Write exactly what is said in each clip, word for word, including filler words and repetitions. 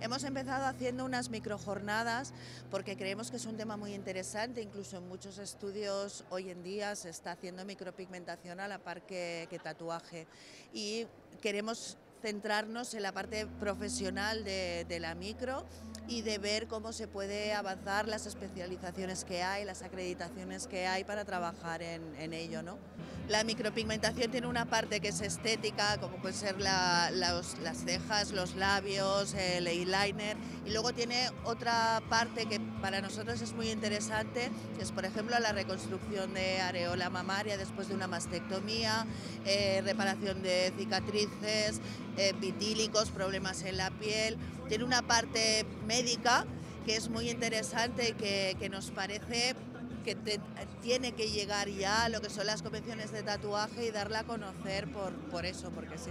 Hemos empezado haciendo unas microjornadas porque creemos que es un tema muy interesante, incluso en muchos estudios hoy en día se está haciendo micropigmentación a la par que, que tatuaje, y queremos centrarnos en la parte profesional de, de la micro y de ver cómo se puede avanzar, las especializaciones que hay, las acreditaciones que hay para trabajar en, en ello, ¿no? La micropigmentación tiene una parte que es estética, como pueden ser la, los, las cejas, los labios, el eyeliner, y luego tiene otra parte que para nosotros es muy interesante, que es por ejemplo la reconstrucción de areola mamaria después de una mastectomía, eh, reparación de cicatrices, Eh, vitílicos, problemas en la piel. Tiene una parte médica que es muy interesante y que, que nos parece que te, tiene que llegar ya a lo que son las convenciones de tatuaje y darla a conocer por, por eso, porque sí.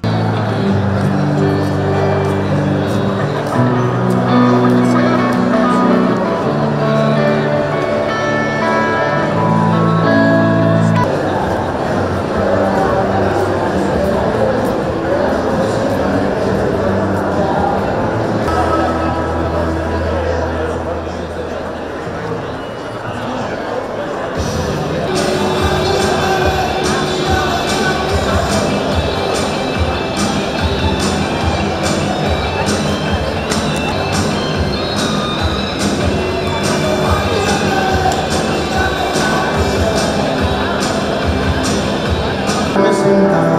Gracias.